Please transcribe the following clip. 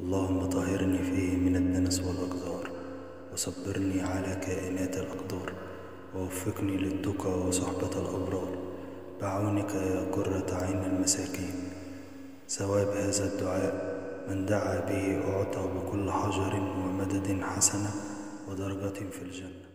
اللهم طهرني فيه من الدنس والأقدار، وصبرني على كائنات الأقدار، ووفقني للتقى وصحبة الأبرار بعونك يا قرة عين المساكين. ثواب هذا الدعاء من دعا به أعطى بكل حجر ومدد حسنة ودرجة في الجنة.